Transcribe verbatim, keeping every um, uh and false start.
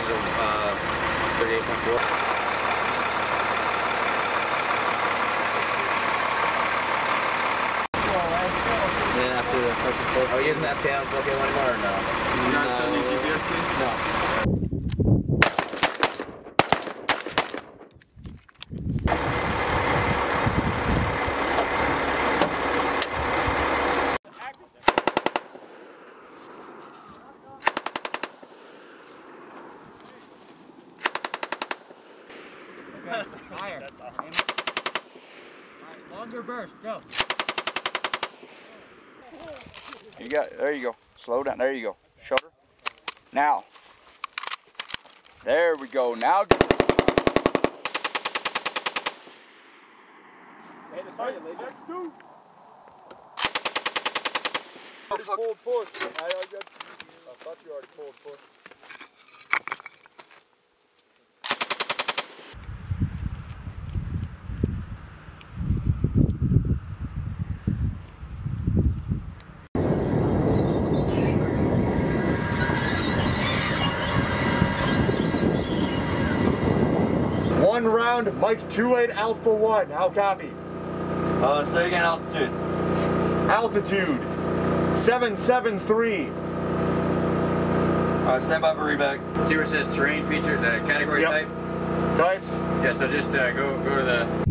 change of uh, brake control. Are we using that down for okay, one more or no? You guys still need G P S keys? No. Okay, higher. That's all. All right, longer burst, go. You got, there you go. Slow down, there you go. Shudder. Now. There we go, now. Hey, the target, laser. X two. I pulled push. I, I, got, I thought you already pulled push. One round, Mike two eight Alpha one, how copy? Uh, say again, altitude. Altitude, seven seven three. Alright, stand by for reback. See where it says terrain feature, the category yep. type? Type? Yeah, so just uh, go, go to the